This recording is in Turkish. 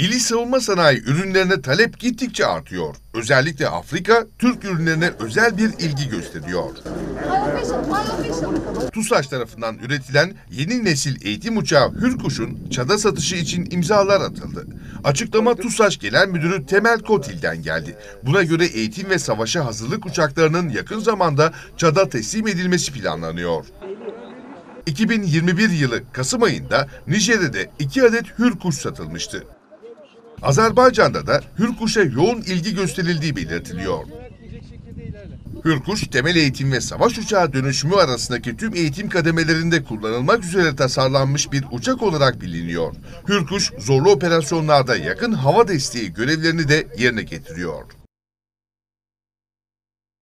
Milli savunma sanayi ürünlerine talep gittikçe artıyor. Özellikle Afrika, Türk ürünlerine özel bir ilgi gösteriyor. TUSAŞ tarafından üretilen yeni nesil eğitim uçağı Hürkuş'un Çad'a satışı için imzalar atıldı. Açıklama TUSAŞ Genel Müdürü Temel Kotil'den geldi. Buna göre eğitim ve savaşa hazırlık uçaklarının yakın zamanda Çad'a teslim edilmesi planlanıyor. 2021 yılı Kasım ayında Nijerya'da 2 adet Hürkuş satılmıştı. Azerbaycan'da da Hürkuş'a yoğun ilgi gösterildiği belirtiliyor. Hürkuş, temel eğitim ve savaş uçağı dönüşümü arasındaki tüm eğitim kademelerinde kullanılmak üzere tasarlanmış bir uçak olarak biliniyor. Hürkuş, zorlu operasyonlarda yakın hava desteği görevlerini de yerine getiriyor.